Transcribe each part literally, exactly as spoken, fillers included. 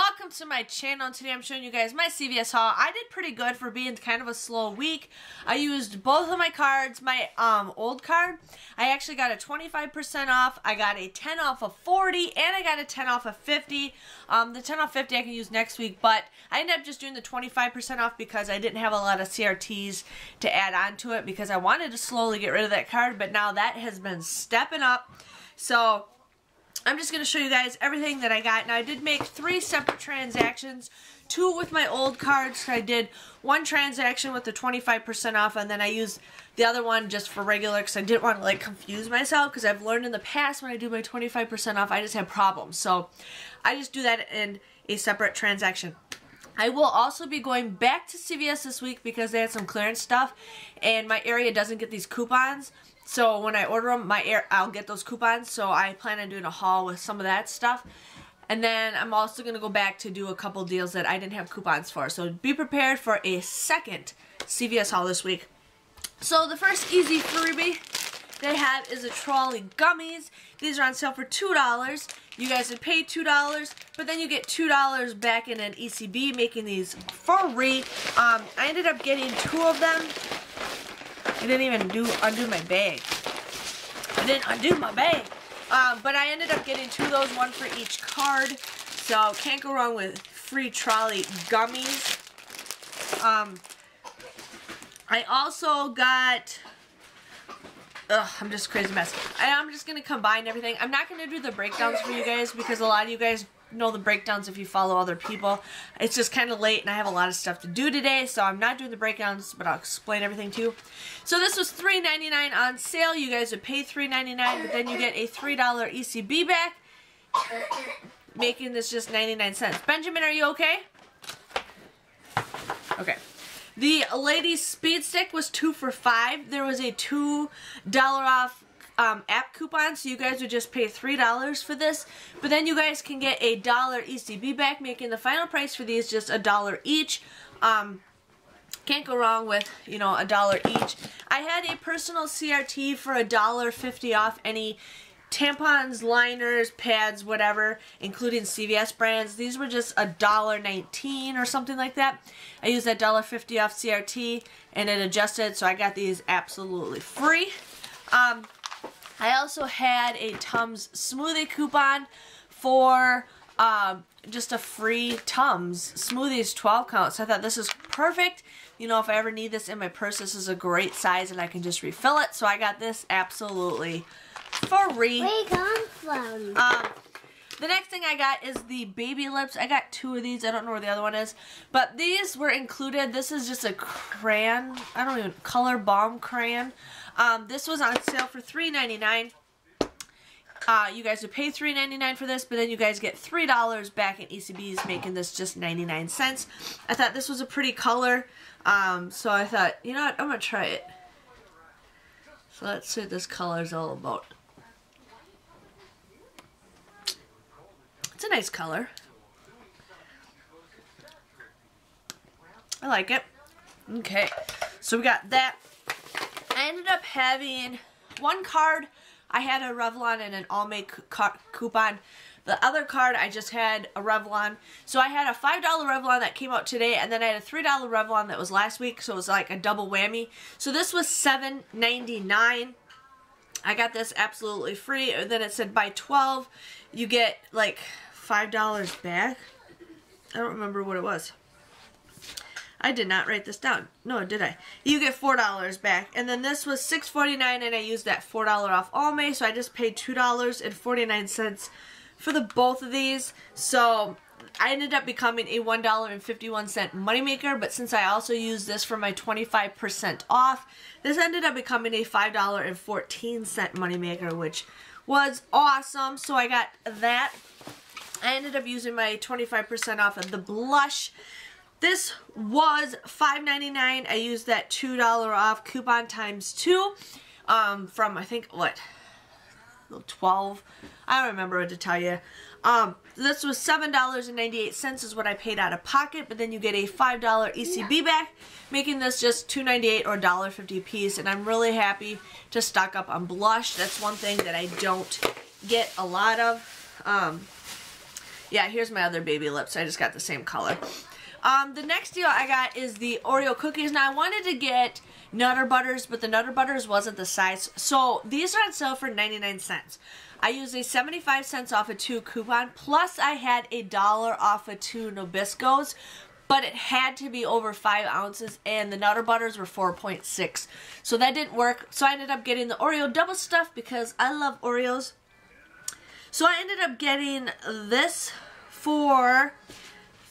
welcome to my channel, and today I'm showing you guys my C V S haul. I did pretty good for being kind of a slow week. I used both of my cards, my um old card. I actually got a twenty-five percent off, I got a ten off of forty, and I got a ten off of fifty. Um, the ten off fifty I can use next week, but I ended up just doing the twenty-five percent off because I didn't have a lot of C R Ts to add on to it because I wanted to slowly get rid of that card, but now that has been stepping up. So I'm just going to show you guys everything that I got. Now, I did make three separate transactions, two with my old cards. I did one transaction with the twenty-five percent off, and then I used the other one just for regular because I didn't want to, like, confuse myself because I've learned in the past when I do my twenty-five percent off, I just have problems. So I just do that in a separate transaction. I will also be going back to C V S this week because they had some clearance stuff, and my area doesn't get these coupons. So when I order them, my air, I'll get those coupons, so I plan on doing a haul with some of that stuff. And then I'm also going to go back to do a couple deals that I didn't have coupons for. So be prepared for a second C V S haul this week. So the first easy freebie they have is the Trolley Gummies. These are on sale for two dollars. You guys would pay two dollars, but then you get two dollars back in an E C B, making these free. Um, I ended up getting two of them. I didn't even do undo my bag. I didn't undo my bag. Um, but I ended up getting two of those, one for each card. So can't go wrong with free Trolley Gummies. Um, I also got... Ugh, I'm just a crazy mess. I, I'm just going to combine everything. I'm not going to do the breakdowns for you guys because a lot of you guys know the breakdowns if you follow other people. It's just kind of late and I have a lot of stuff to do today, so I'm not doing the breakdowns, but I'll explain everything to you. So this was three ninety-nine on sale. You guys would pay three ninety-nine, but then you get a three dollar E C B back, making this just ninety-nine cents. Benjamin, are you okay? Okay. The Ladies Speed Stick was two for five. There was a two dollar off um, app coupon, so you guys would just pay three dollars for this. But then you guys can get a dollar E C B back, making the final price for these just a dollar each. Um, can't go wrong with, you know, a dollar each. I had a personal C R T for a dollar fifty off any tampons, liners, pads, whatever, including C V S brands. These were just a dollar nineteen or something like that. I used that a dollar fifty off C R T and it adjusted, so I got these absolutely free. Um, I also had a Tums smoothie coupon for uh, just a free Tums smoothies twelve count. So I thought this is perfect. You know, if I ever need this in my purse, this is a great size and I can just refill it. So I got this absolutely free. Where you come from? Um, the next thing I got is the Baby Lips. I got two of these. I don't know where the other one is, but these were included. This is just a crayon. I don't even color balm crayon. Um, this was on sale for three ninety-nine. Uh, you guys would pay three ninety-nine for this, but then you guys get three dollars back in E C Bs, making this just ninety-nine cents. I thought this was a pretty color, um, so I thought, you know what, I'm gonna try it. So let's see what this color is all about. It's a nice color. I like it. Okay, so we got that. I ended up having one card. I had a Revlon and an Almay coupon. The other card, I just had a Revlon. So I had a five dollar Revlon that came out today, and then I had a three dollar Revlon that was last week, so it was like a double whammy. So this was seven ninety-nine. I got this absolutely free. And then it said buy twelve, you get like five dollars back. I don't remember what it was. I did not write this down. No, did I? You get four dollars back. And then this was six forty-nine, and I used that four dollar off Almay, so I just paid two dollars and forty-nine cents for the both of these. So I ended up becoming a one dollar and fifty-one cent moneymaker, but since I also used this for my twenty-five percent off, this ended up becoming a five dollar and fourteen cent moneymaker, which was awesome. So I got that. I ended up using my twenty-five percent off of the blush. This was five ninety-nine. I used that two dollar off coupon times two um, from, I think, what, twelve? I don't remember what to tell you. Um, this was seven dollars and ninety-eight cents is what I paid out of pocket, but then you get a five dollar E C B back, making this just two ninety-eight or a dollar fifty a piece, and I'm really happy to stock up on blush. That's one thing that I don't get a lot of. Um, Yeah, here's my other Baby Lips. I just got the same color. Um, the next deal I got is the Oreo cookies. Now, I wanted to get Nutter Butters, but the Nutter Butters wasn't the size. So, these are on sale for ninety-nine cents. I used a seventy-five cents off a two coupon, plus I had a dollar off of two Nabiscos, but it had to be over five ounces, and the Nutter Butters were four point six. So, that didn't work. So, I ended up getting the Oreo double stuff because I love Oreos. So, I ended up getting this for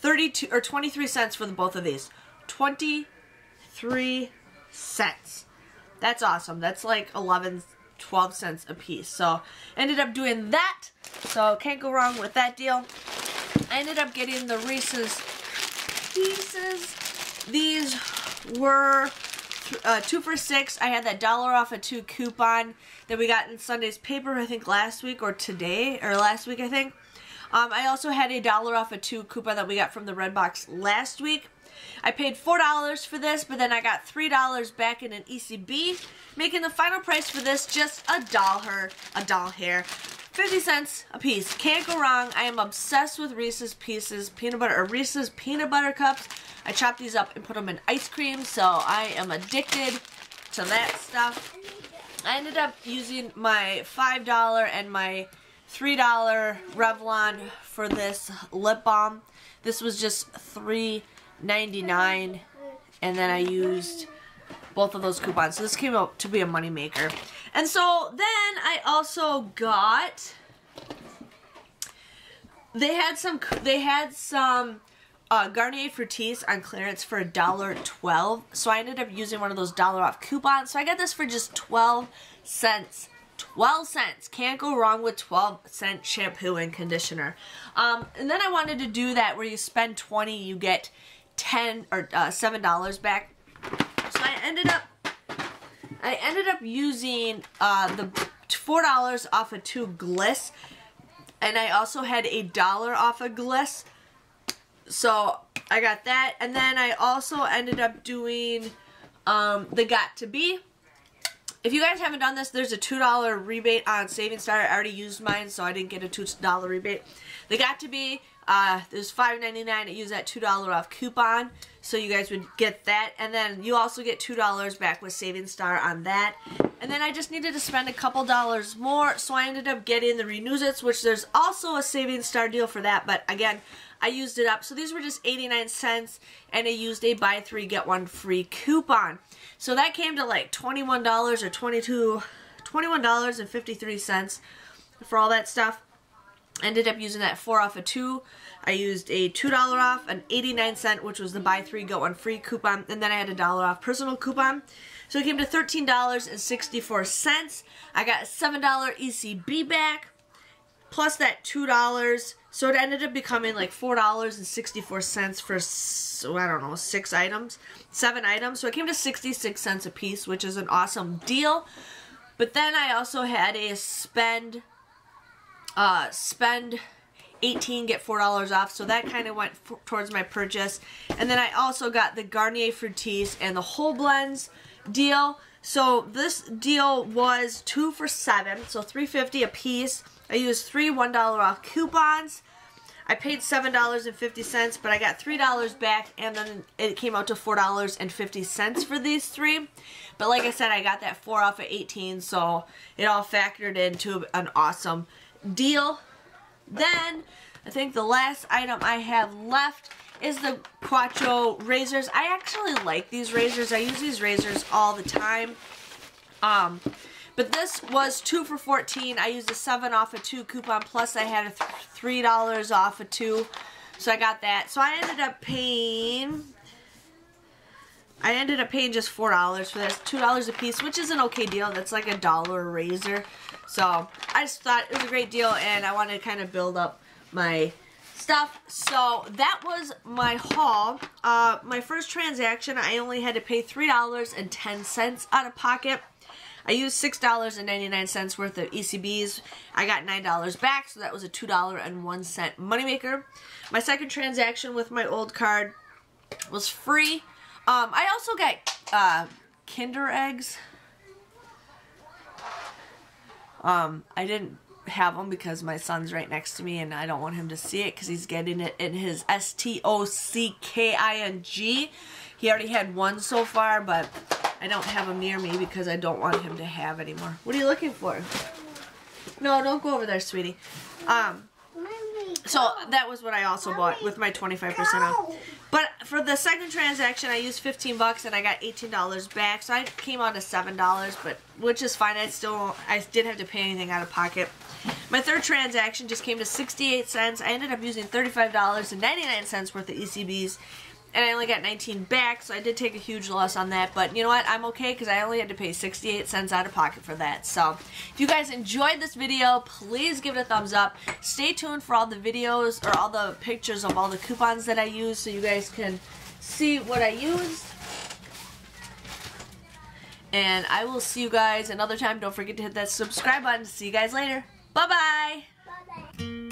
thirty-two or twenty-three cents for the both of these. twenty-three cents. That's awesome. That's like eleven, twelve cents a piece. So, ended up doing that. So, can't go wrong with that deal. I ended up getting the Reese's Pieces. These were uh, two for six. I had that dollar off a two coupon that we got in Sunday's paper, I think last week or today, or last week, I think. Um, I also had a dollar off a two coupon that we got from the Redbox last week. I paid four dollars for this, but then I got three dollars back in an E C B, making the final price for this just a dollar, a dollar hair, fifty cents a piece. Can't go wrong. I am obsessed with Reese's Pieces, peanut butter, or Reese's peanut butter cups. I chop these up and put them in ice cream, so I am addicted to that stuff. I ended up using my five dollar and my three dollar Revlon for this lip balm. This was just three ninety-nine, and then I used both of those coupons. So this came out to be a moneymaker. And so then I also got, they had some, they had some uh, Garnier Fructis on clearance for a dollar twelve. So I ended up using one of those dollar off coupons. So I got this for just twelve cents. twelve cents. Can't go wrong with twelve cent shampoo and conditioner. Um, and then I wanted to do that where you spend twenty, you get ten or uh, seven dollars back. So I ended up, I ended up using uh, the four dollars off of two Gliss, and I also had a dollar off of Gliss. So I got that, and then I also ended up doing um, the Got to Be. If you guys haven't done this, there's a two dollar rebate on Saving Star. I already used mine, so I didn't get a two dollar rebate. They got to be, uh, there's five ninety-nine. I used that two dollar off coupon, so you guys would get that. And then you also get two dollars back with Saving Star on that. And then I just needed to spend a couple dollars more, so I ended up getting the Renewsits, which there's also a Saving Star deal for that. But again, I used it up. So these were just eighty-nine cents, and I used a buy three, get one free coupon. So that came to like twenty-one dollars or twenty-two, twenty-one dollars and fifty-three cents for all that stuff. Ended up using that four off of two. I used a two dollar off, an eighty-nine cent, which was the buy three, get one free coupon, and then I had a dollar off personal coupon. So it came to thirteen dollars and sixty-four cents. I got a seven dollar E C B back, plus that two dollars. So it ended up becoming like four dollars and sixty-four cents for, so I don't know, six items, seven items. So it came to sixty-six cents a piece, which is an awesome deal. But then I also had a spend, uh, spend eighteen, get four dollars off. So that kind of went f towards my purchase. And then I also got the Garnier Fructis and the Whole Blends deal. So this deal was two for seven, so three fifty a piece. I used three one dollar off coupons. I paid seven dollars and fifty cents, but I got three dollars back, and then it came out to four dollars and fifty cents for these three. But like I said, I got that four off of eighteen, so it all factored into an awesome deal. Then, I think the last item I have left is the Quattro razors. I actually like these razors. I use these razors all the time. Um... But this was two for fourteen. I used a seven off a two coupon, plus I had a th three dollars off a two. So I got that. So I ended up paying I ended up paying just four dollars for this, two dollars a piece, which is an okay deal. That's like a dollar razor. So I just thought it was a great deal, and I wanted to kind of build up my stuff. So that was my haul. Uh, my first transaction, I only had to pay three dollars and ten cents out of pocket. I used six dollars and ninety-nine cents worth of E C Bs. I got nine dollars back, so that was a two dollars and one cent moneymaker. My second transaction with my old card was free. Um, I also got uh, Kinder Eggs. Um, I didn't have them because my son's right next to me and I don't want him to see it because he's getting it in his S T O C K I N G. He already had one so far, but I don't have him near me because I don't want him to have anymore. What are you looking for? No, don't go over there, sweetie. Um, so that was what I also bought with my twenty-five percent off. But for the second transaction, I used fifteen bucks and I got eighteen dollars back. So I came out to seven dollars, but which is fine. I still I didn't have to pay anything out of pocket. My third transaction just came to sixty-eight cents. I ended up using thirty-five dollars and ninety-nine cents worth of E C Bs. And I only got nineteen back, so I did take a huge loss on that. But you know what? I'm okay because I only had to pay sixty-eight cents out of pocket for that. So if you guys enjoyed this video, please give it a thumbs up. Stay tuned for all the videos or all the pictures of all the coupons that I use so you guys can see what I used. And I will see you guys another time. Don't forget to hit that subscribe button. See you guys later. Bye-bye. Bye-bye.